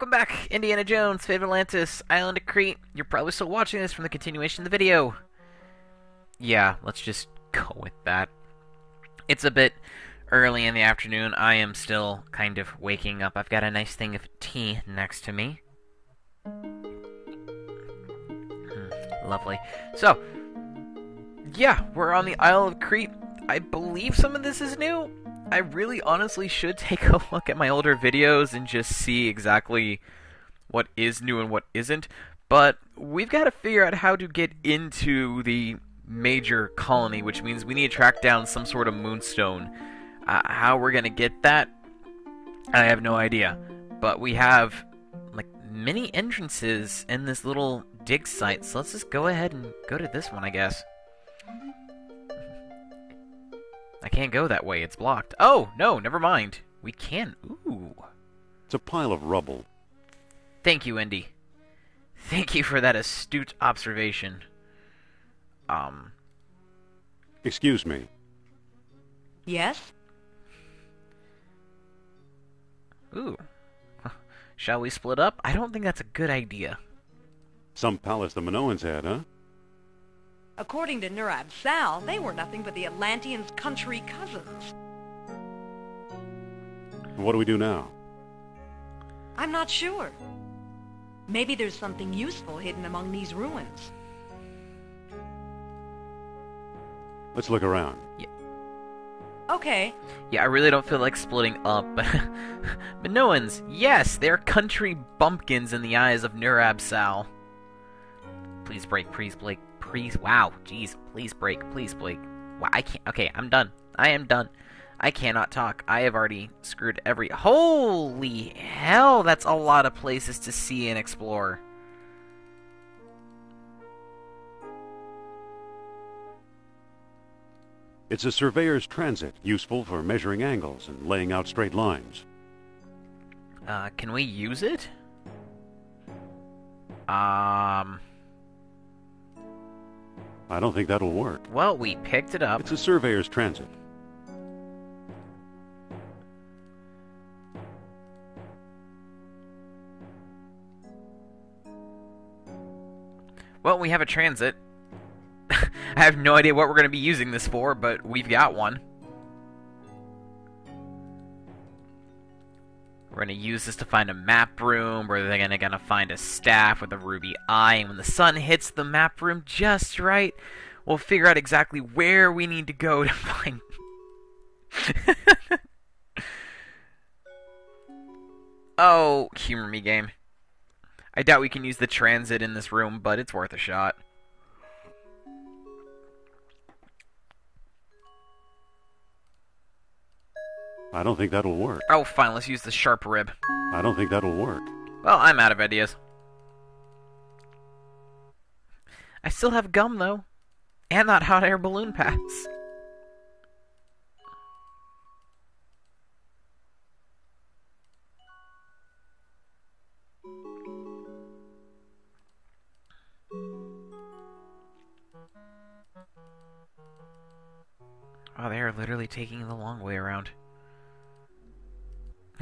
Welcome back, Indiana Jones, Fate of Atlantis, Island of Crete. You're probably still watching this from the continuation of the video. Yeah, let's just go with that. It's a bit early in the afternoon. I am still kind of waking up. I've got a nice thing of tea next to me. Lovely. So, yeah, we're on the Isle of Crete. I believe some of this is new. I really honestly should take a look at my older videos and just see exactly what is new and what isn't, but we've got to figure out how to get into the major colony, which means we need to track down some sort of moonstone. How we're going to get that, I have no idea, but we have like many entrances in this little dig site, so let's just go ahead and go to this one, I guess. I can't go that way, it's blocked. Oh, no, never mind. We can. Ooh. It's a pile of rubble. Thank you, Indy. Thank you for that astute observation. Excuse me. Yes? Ooh. Shall we split up? I don't think that's a good idea. Some palace the Minoans had, huh? According to Nurab Sal, they were nothing but the Atlanteans' country cousins. What do we do now? I'm not sure. Maybe there's something useful hidden among these ruins. Let's look around. Yeah. Okay. Yeah, I really don't feel like splitting up. Minoans, yes, they're country bumpkins in the eyes of Nurab Sal. Please break, please break. Please, wow, jeez, please break, please break. Wow, I can't, okay, I'm done. I am done. I cannot talk. I have already screwed every, holy hell, that's a lot of places to see and explore. It's a surveyor's transit, useful for measuring angles and laying out straight lines. Can we use it? I don't think that'll work. Well, we picked it up. It's a surveyor's transit. Well, we have a transit. I have no idea what we're going to be using this for, but we've got one. We're going to use this to find a map room, where they're going to find a staff with a ruby eye, and when the sun hits the map room just right, we'll figure out exactly where we need to go to find... Oh, humor me, game. I doubt we can use the transit in this room, but it's worth a shot. I don't think that'll work. Oh, fine. Let's use the sharp rib. I don't think that'll work. Well, I'm out of ideas. I still have gum, though. And that hot air balloon pass. Oh, they are literally taking the long way around.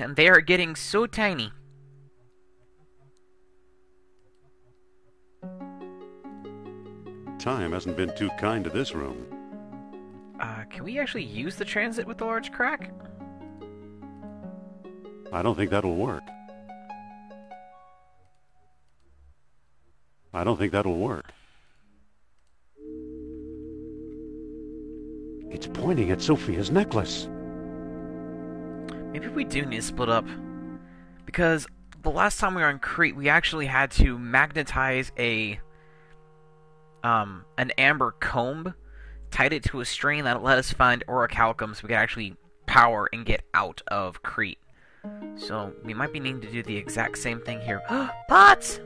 And they are getting so tiny. Time hasn't been too kind to this room. Can we actually use the transit with the large crack? I don't think that'll work. I don't think that'll work. It's pointing at Sophia's necklace. Maybe we do need to split up, because the last time we were on Crete, we actually had to magnetize a an amber comb, tied it to a string that let us find aurichalcum, so we could actually power and get out of Crete. So we might be needing to do the exact same thing here. Pots!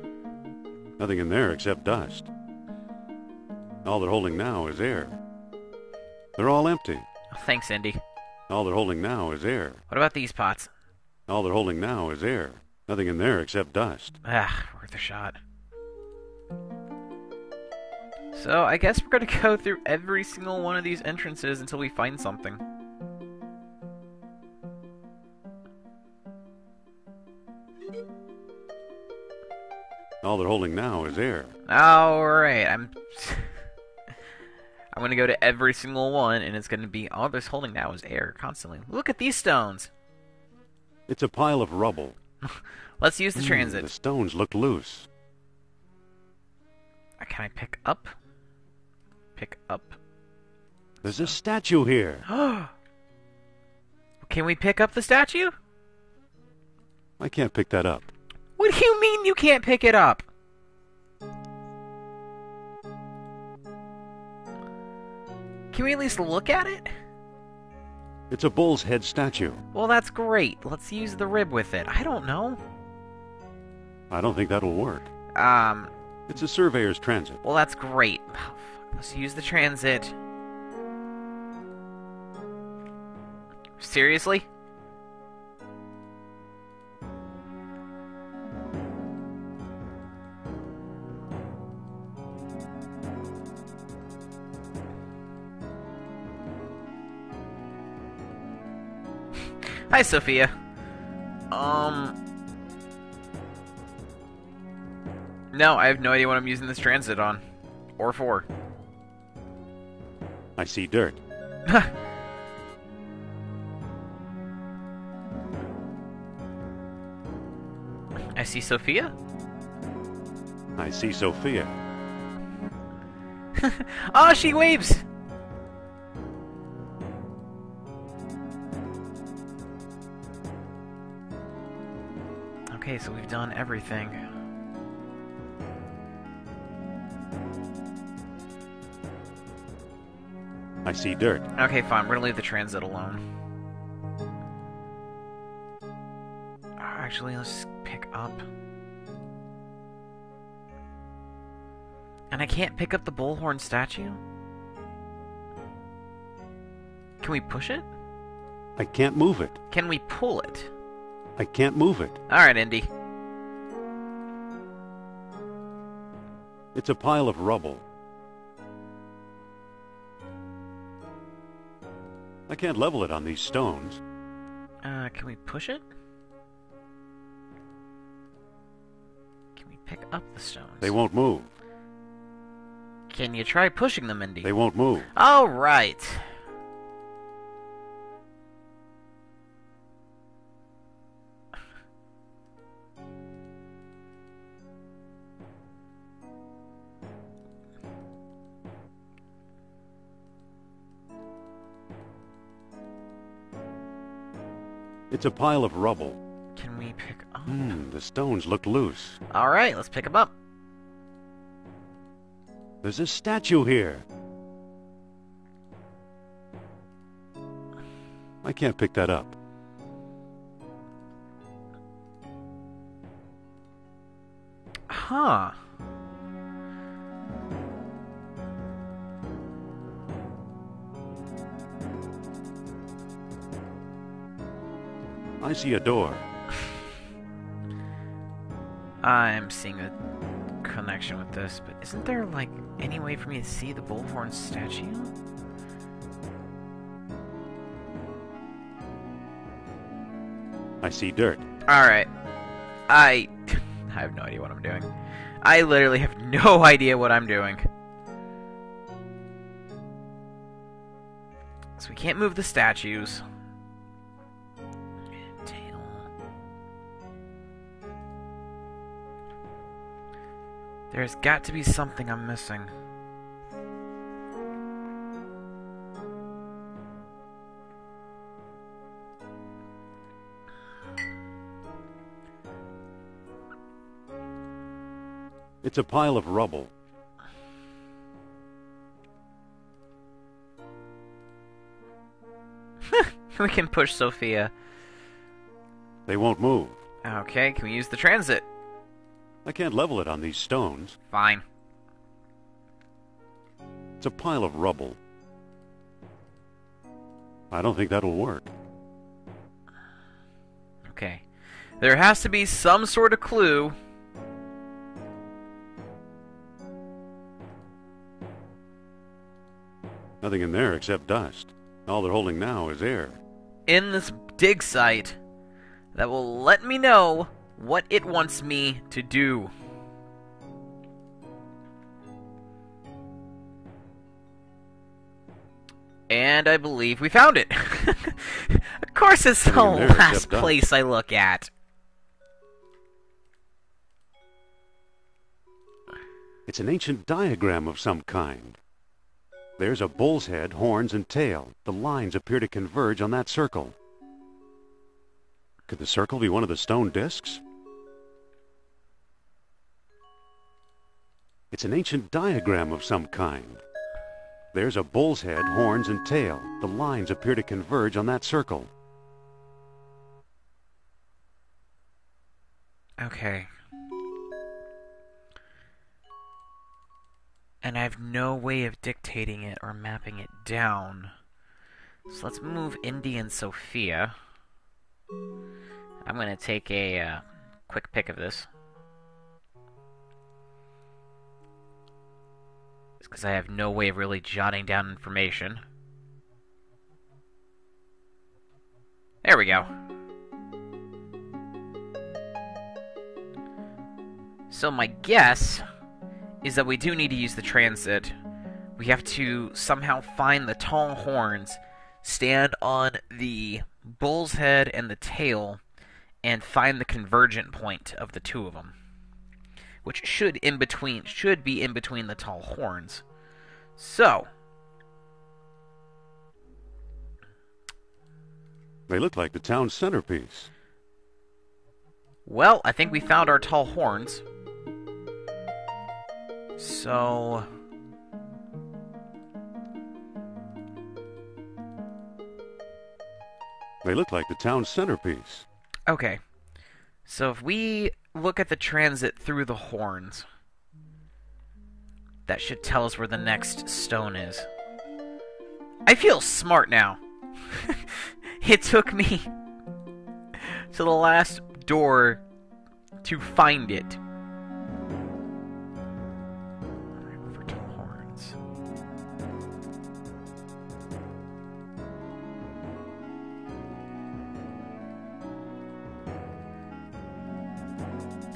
Nothing in there except dust. All they're holding now is air. They're all empty. Oh, thanks, Indy. All they're holding now is air. What about these pots? All they're holding now is air. Nothing in there except dust. Ah, worth a shot. So, I guess we're going to go through every single one of these entrances until we find something. All they're holding now is air. Alright, I'm gonna go to every single one, and it's gonna be all they're holding now is air constantly. Look at these stones! It's a pile of rubble. Let's use the transit. The stones look loose. Can I pick up? Pick up. There's a statue here. Can we pick up the statue? I can't pick that up. What do you mean you can't pick it up? Can we at least look at it? It's a bull's head statue. Well, that's great. Let's use the rib with it. I don't know. I don't think that'll work. It's a surveyor's transit. Well, that's great. Oh, fuck. Let's use the transit. Seriously? Hi, Sophia. No, I have no idea what I'm using this transit on. Or for. I see dirt. I see Sophia? I see Sophia. Oh, she waves! Okay, so we've done everything. I see dirt. Okay, fine. We're gonna leave the transit alone. Actually, let's pick up. And I can't pick up the bullhorn statue? Can we push it? I can't move it. Can we pull it? I can't move it. Alright, Indy. It's a pile of rubble. I can't level it on these stones. Can we push it? Can we pick up the stones? They won't move. Can you try pushing them, Indy? They won't move. Alright. It's a pile of rubble. Can we pick up? The stones look loose. Alright, let's pick them up. There's a statue here. I can't pick that up. Huh. I see a door. I'm seeing a connection with this, but isn't there, like, any way for me to see the bullhorn statue? I see dirt. Alright. I have no idea what I'm doing. I literally have no idea what I'm doing. So we can't move the statues. There's got to be something I'm missing. It's a pile of rubble. We can push Sophia. They won't move. Okay, can we use the transit? I can't level it on these stones. Fine. It's a pile of rubble. I don't think that'll work. Okay. There has to be some sort of clue. Nothing in there except dust. All they're holding now is air. In this dig site that will let me know what it wants me to do. And I believe we found it. Of course it's the last place I look at. It's an ancient diagram of some kind. There's a bull's head, horns, and tail. The lines appear to converge on that circle. Could the circle be one of the stone discs? It's an ancient diagram of some kind. There's a bull's head, horns, and tail. The lines appear to converge on that circle. Okay. And I have no way of dictating it or mapping it down. So let's move Indy and Sophia. I'm going to take a quick pic of this, because I have no way of really jotting down information. There we go. So my guess is that we do need to use the transit. We have to somehow find the tall horns, stand on the bull's head and the tail, and find the convergent point of the two of them, which should be in between the tall horns. So they look like the town centerpiece. Well, I think we found our tall horns. So they look like the town centerpiece. Okay. So if we look at the transit through the horns, that should tell us where the next stone is. I feel smart now. It took me to the last door to find it. For two horns.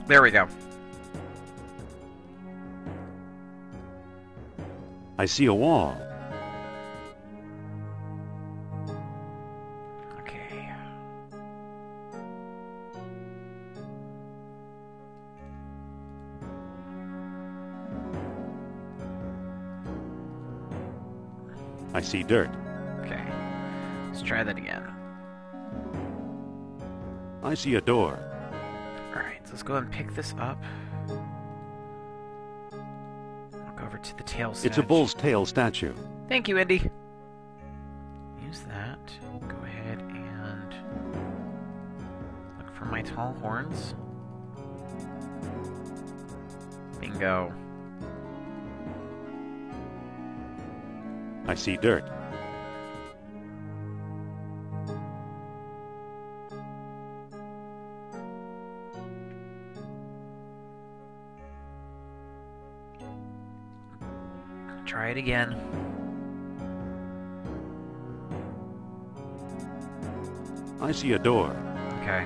There we go. I see a wall. Okay. I see dirt. Okay. Let's try that again. I see a door. Let's go and pick this up. Walk over to the tail statue. It's a bull's tail statue. Thank you, Indy. Use that. Go ahead and look for my tall horns. Bingo. I see dirt. Try it again. I see a door. Okay.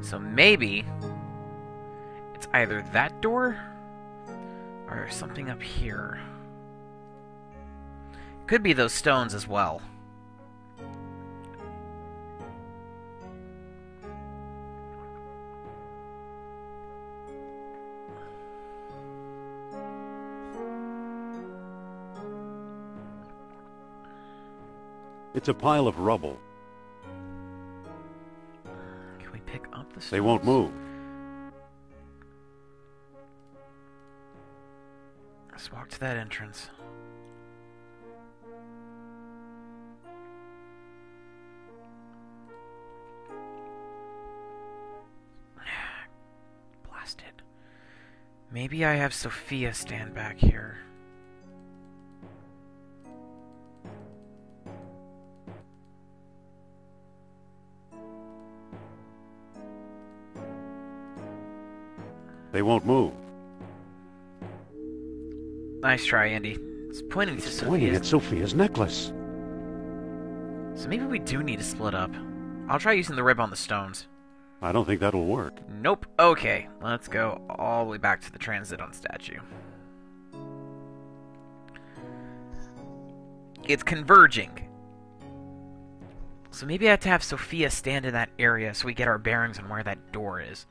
So maybe it's either that door or something up here. Could be those stones as well. It's a pile of rubble. Can we pick up the stones? They won't move. Let's walk to that entrance. Blasted. Maybe I have Sophia stand back here. They won't move. Nice try, Andy. It's pointing to Sophia's... pointing at Sophia's necklace. So maybe we do need to split up. I'll try using the rib on the stones. I don't think that'll work. Nope. Okay, let's go all the way back to the transit on statue. It's converging. So maybe I have to have Sophia stand in that area so we get our bearings on where that door is.